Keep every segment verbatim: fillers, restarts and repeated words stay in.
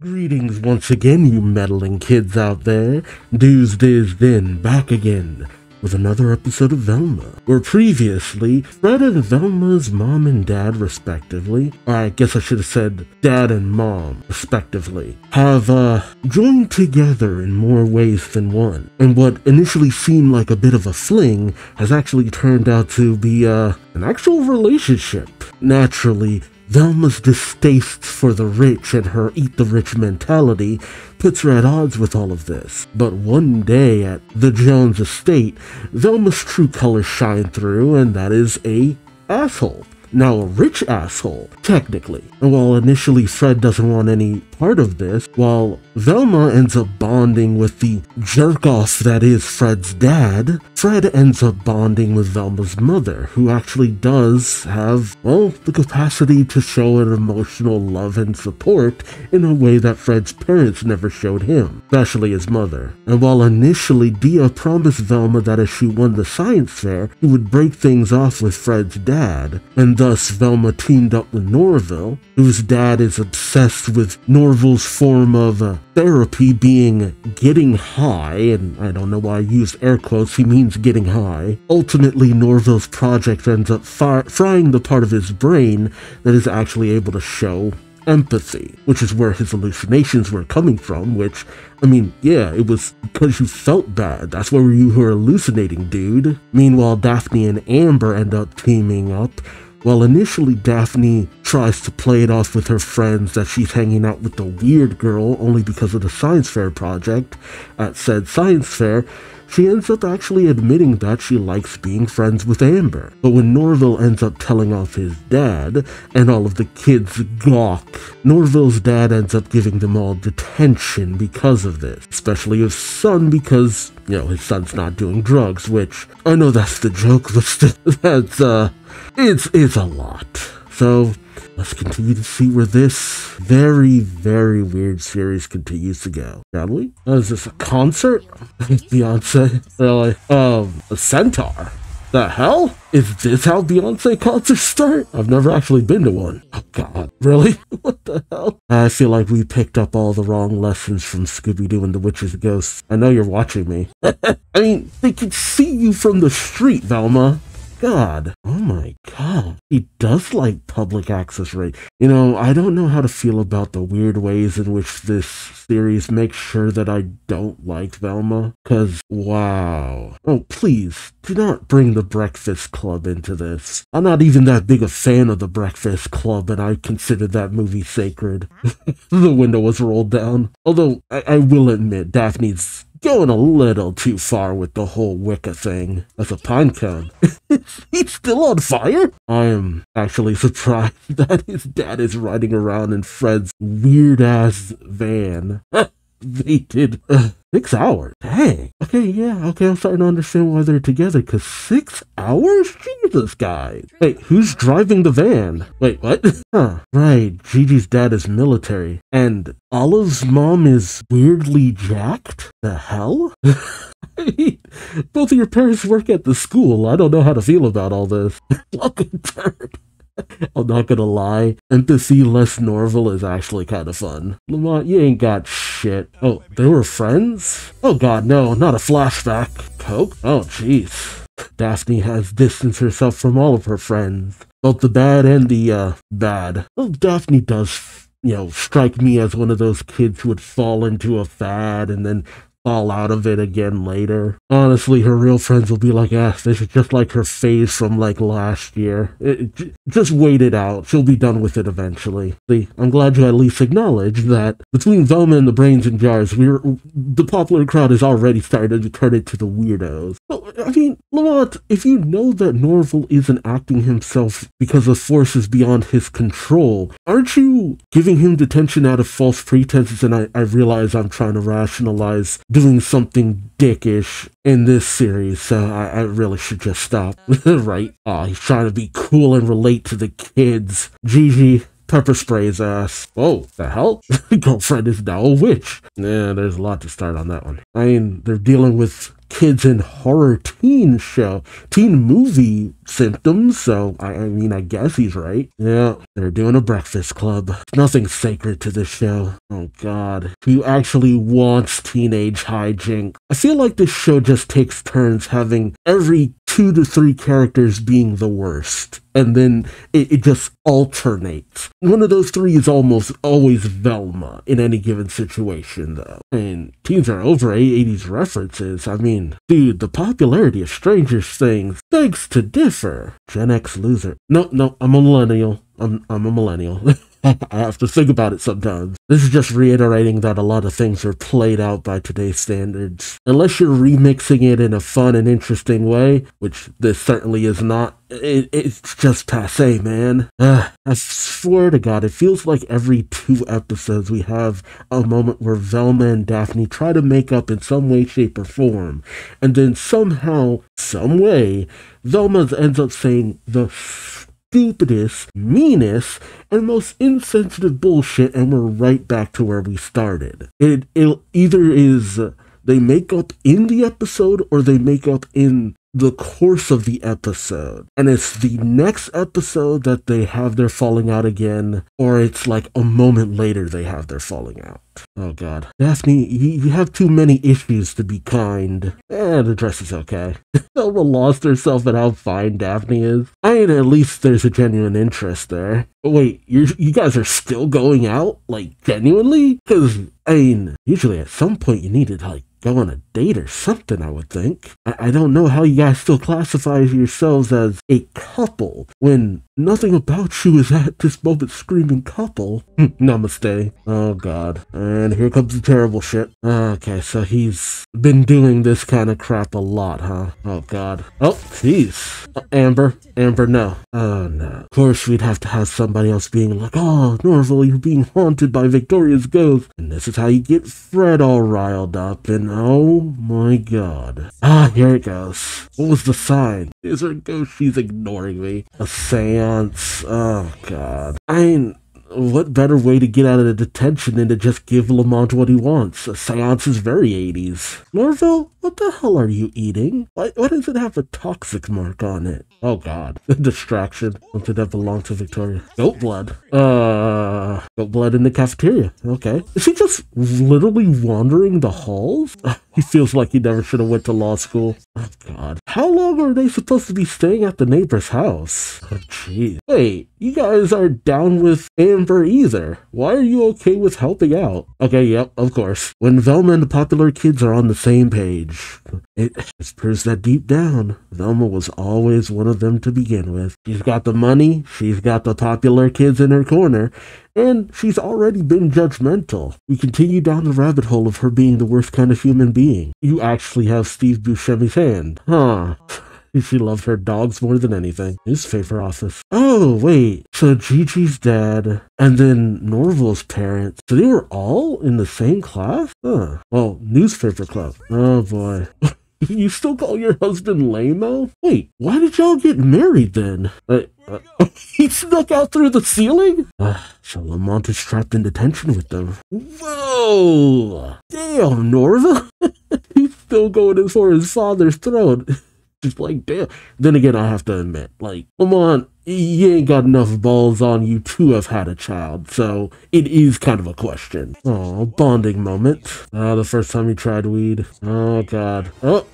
Greetings once again, you meddling kids out there. Do's, Diz, Then, back again with another episode of Velma, where previously, Fred and Velma's mom and dad respectively, or I guess I should have said dad and mom respectively, have uh, joined together in more ways than one, and what initially seemed like a bit of a fling has actually turned out to be uh, an actual relationship. Naturally, Velma's distaste for the rich and her eat-the-rich mentality puts her at odds with all of this. But one day at the Jones estate, Velma's true colors shine through, and that is a asshole. Now a rich asshole, technically. And while initially Fred doesn't want any part of this, while Velma ends up bonding with the jerk-off that is Fred's dad, Fred ends up bonding with Velma's mother, who actually does have, well, the capacity to show an emotional love and support in a way that Fred's parents never showed him, especially his mother. And while initially Dia promised Velma that if she won the science fair, he would break things off with Fred's dad, and thus Velma teamed up with Norville, whose dad is obsessed with Norville's form of uh, therapy being getting high, and I don't know why I used air quotes, he means getting high. Ultimately, Norville's project ends up fry frying the part of his brain that is actually able to show empathy, which is where his hallucinations were coming from, which, I mean, yeah, it was because you felt bad. That's where you were hallucinating, dude. Meanwhile, Daphne and Amber end up teaming up. While initially Daphne tries to play it off with her friends that she's hanging out with the weird girl only because of the science fair project, at said science fair, she ends up actually admitting that she likes being friends with Amber. But when Norville ends up telling off his dad, and all of the kids gawk, Norville's dad ends up giving them all detention because of this, especially his son because, you know, his son's not doing drugs, which, I know that's the joke, but still, that's, uh... It's, it's a lot. So, let's continue to see where this very, very weird series continues to go. Shall we? Oh, is this a concert? Beyonce? Really? Um, a centaur? The hell? Is this how Beyonce concerts start? I've never actually been to one. Oh god, really? What the hell? I feel like we picked up all the wrong lessons from Scooby-Doo and the Witch's Ghosts. I know you're watching me. I mean, they can see you from the street, Velma. God. Oh my god. He does like public access rate. You know, I don't know how to feel about the weird ways in which this series makes sure that I don't like Velma. Cause, wow. Oh, please, do not bring The Breakfast Club into this. I'm not even that big a fan of The Breakfast Club, and I considered that movie sacred. The window was rolled down. Although, I, I will admit, Daphne's going a little too far with the whole Wicca thing. That's a pine cone. He's still on fire? I am actually surprised that his dad is riding around in Fred's weird-ass van. They did uh, six hours. Dang. Okay, yeah, okay, I'm starting to understand why they're together, because six hours? Jesus, guys. Wait, who's driving the van? Wait, what? Huh. Right, Gigi's dad is military, and Olive's mom is weirdly jacked? The hell? Both of your parents work at the school. I don't know how to feel about all this. Fucking turd. I'm not gonna lie, empathy less Norville is actually kind of fun. Lamont, you ain't got shit. Oh, they were friends? Oh god, no, not a flashback. Coke? Oh, jeez. Daphne has distanced herself from all of her friends. Both the bad and the, uh, bad. Well, Daphne does, you know, strike me as one of those kids who would fall into a fad and then fall out of it again later. Honestly, her real friends will be like, ah, this is just like her phase from like last year. It, it, just wait it out. She'll be done with it eventually. See, I'm glad you at least acknowledge that between Velma and the Brains in Jars, we're the popular crowd is already starting to turn into the weirdos. Well, I mean, Lamont, if you know that Norville isn't acting himself because of forces beyond his control, aren't you giving him detention out of false pretenses? And I, I realize I'm trying to rationalize doing something dickish in this series, so I, I really should just stop. Right? Aw, oh, he's trying to be cool and relate to the kids. Gigi, pepper spray his ass. Whoa, the hell? Girlfriend is now a witch. Yeah, there's a lot to start on that one. I mean, they're dealing with kids in horror teen show, teen movie symptoms, so I, I mean, I guess he's right. Yeah, they're doing a Breakfast Club. Nothing sacred to this show. Oh god, who actually wants teenage hijinks? I feel like this show just takes turns having every two to three characters being the worst, and then it, it just alternates. One of those three is almost always Velma in any given situation, though. I mean, teens are over eighties references. I mean, dude, the popularity of Stranger Things begs to differ. Gen X loser. No, no, I'm a millennial. I'm, I'm a millennial. I have to think about it sometimes. This is just reiterating that a lot of things are played out by today's standards. Unless you're remixing it in a fun and interesting way, which this certainly is not, it, it's just passe, man. Uh, I swear to God, it feels like every two episodes we have a moment where Velma and Daphne try to make up in some way, shape, or form. And then somehow, some way, Velma ends up saying the stupidest, meanest, and most insensitive bullshit, and we're right back to where we started. It it either is uh, they make up in the episode, or they make up in the course of the episode, and it's the next episode that they have their falling out again, or it's like a moment later they have their falling out. Oh god, Daphne, you, you have too many issues to be kind. Eh, the dress is okay. Velma lost herself at how fine Daphne is. I mean, at least there's a genuine interest there. But wait, you you guys are still going out? Like, genuinely? Because, I mean, usually at some point you needed, like, go on a date or something, I would think. I, I don't know how you guys still classify yourselves as a couple when nothing about you is at this moment screaming couple. Namaste. Oh god. And here comes the terrible shit. Okay, so he's been doing this kind of crap a lot, huh? Oh god. Oh, jeez. Uh, Amber. Amber, no. Oh no. Of course we'd have to have somebody else being like, oh, Norville, you're being haunted by Victoria's ghost. And this is how you get Fred all riled up, and oh my god. Ah, here it goes. What was the sign? Is there a ghost? She's ignoring me. A seance. Oh god. I mean, what better way to get out of the detention than to just give Lamont what he wants? A seance is very eighties. Norville, what the hell are you eating? Why, why does it have a toxic mark on it? Oh god. Distraction. Something that belongs to Victoria. Goat blood. Uh, goat blood in the cafeteria. Okay. Is he just literally wandering the halls? He feels like he never should have went to law school. Oh god. How long are they supposed to be staying at the neighbor's house? Oh jeez. Wait, you guys aren't down with Amber either. Why are you okay with helping out? Okay, yep, of course. When Velma and the popular kids are on the same page, it just proves that deep down, Velma was always one of them to begin with. She's got the money, she's got the popular kids in her corner, and she's already been judgmental. We continue down the rabbit hole of her being the worst kind of human being. You actually have Steve Buscemi's hand. Huh. She loves her dogs more than anything. His favorite office. Oh, wait. So Gigi's dad and then Norville's parents. So they were all in the same class? Huh. Well, newspaper club. Oh, boy. You still call your husband lame-o? Wait, why did y'all get married then? Uh, uh, he snuck out through the ceiling? Uh, so Lamont is trapped in detention with them. Whoa! Damn, Norva! He's still going in for his father's throat. Just like, damn. Then again, I have to admit, like, Lamont, you ain't got enough balls on you to have had a child, so it is kind of a question. Oh, bonding moment. Ah, uh, the first time you tried weed. Oh, God. Oh.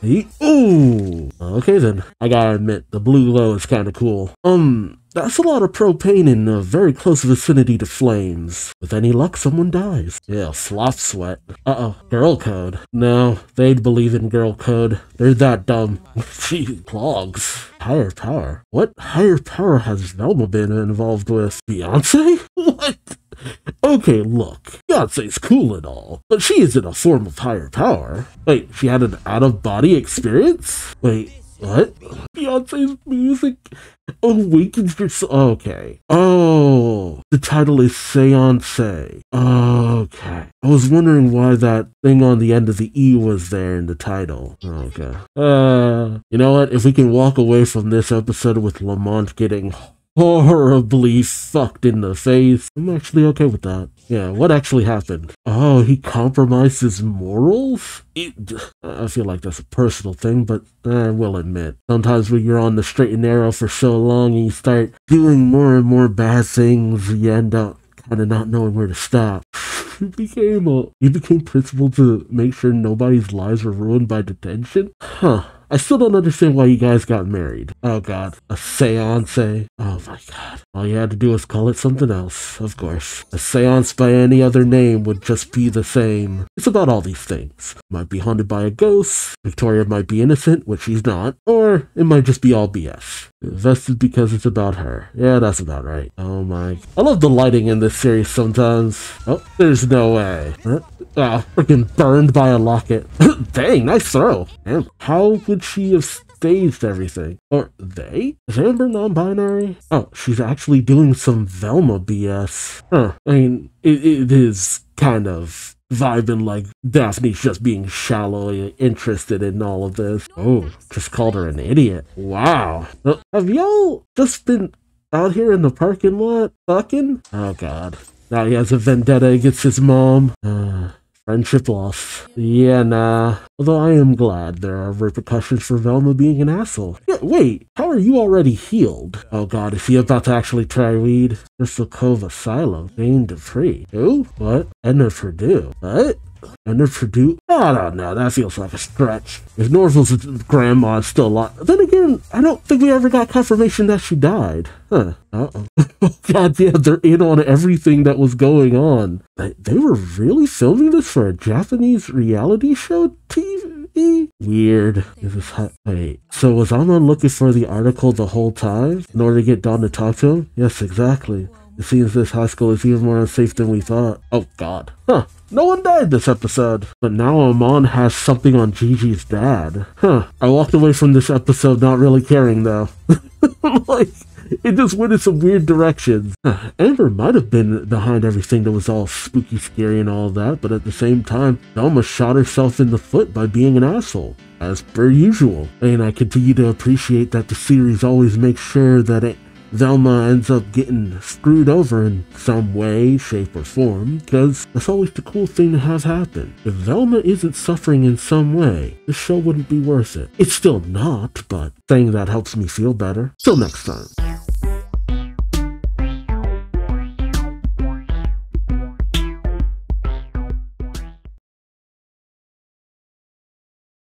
He, ooh. Okay, then. I gotta admit, the blue glow is kind of cool. Um, that's a lot of propane in a very close vicinity to flames. With any luck, someone dies. Yeah, flop sweat. Uh-oh. Girl code. No, they'd believe in girl code. They're that dumb. Jeez, clogs. Higher power. What higher power has Velma been involved with? Beyonce? What? Okay, look, Beyonce's cool and all, but she isn't a form of higher power. Wait, she had an out-of-body experience? Wait, what? Beyonce's music awakens your soul. Okay. Oh, the title is Seancé. Okay. I was wondering why that thing on the end of the E was there in the title. Okay. Uh, you know what? If we can walk away from this episode with Lamont getting horribly fucked in the face. I'm actually okay with that. Yeah, what actually happened? Oh, he compromised his morals? It, I feel like that's a personal thing, but I will admit, sometimes when you're on the straight and narrow for so long and you start doing more and more bad things, you end up kind of not knowing where to stop. He became a, he became principal to make sure nobody's lives were ruined by detention? Huh. I still don't understand why you guys got married. Oh god, a seance. Oh my god. All you had to do was call it something else, of course. A seance by any other name would just be the same. It's about all these things. Might be haunted by a ghost, Victoria might be innocent, which she's not, or it might just be all B S. Invested because it's about her. Yeah, that's about right. Oh my. I love the lighting in this series sometimes. Oh, there's no way. Huh? Ah, freaking burned by a locket. Dang, nice throw. Damn. How would she have staged everything? Or they? Is Amber non-binary? Oh, she's actually doing some Velma B S. Huh. I mean, it, it is kind of vibing like Daphne's just being shallowly interested in all of this. Oh, just called her an idiot. Wow. Have y'all just been out here in the parking lot fucking? Oh god. Now he has a vendetta against his mom. Uh, friendship loss. Yeah, nah. Although I am glad there are repercussions for Velma being an asshole. Yeah, wait, how are you already healed? Oh god, is he about to actually try weed? Crystal Cove Asylum, Jane Dupree. Who? What? Edna Perdue. What? Edna Perdue? I don't know, that feels like a stretch. If Norville's grandma is still alive, then again, I don't think we ever got confirmation that she died. Huh. Uh-oh. God damn, yeah, they're in on everything that was going on. They, they were really filming this for a Japanese reality show T V? Weird. Is this hot? Wait, so was Aman looking for the article the whole time in order to get Don to talk to him? Yes, exactly. It seems this high school is even more unsafe than we thought. Oh god. Huh. No one died this episode. But now Aman has something on Gigi's dad. Huh. I walked away from this episode not really caring though. Like, it just went in some weird directions. Huh. Amber might have been behind everything that was all spooky, scary, and all that, but at the same time, Velma shot herself in the foot by being an asshole, as per usual. And I continue to appreciate that the series always makes sure that it Velma ends up getting screwed over in some way, shape, or form, because that's always the cool thing to have happen. If Velma isn't suffering in some way, this show wouldn't be worth it. It's still not, but saying that helps me feel better. Till next time.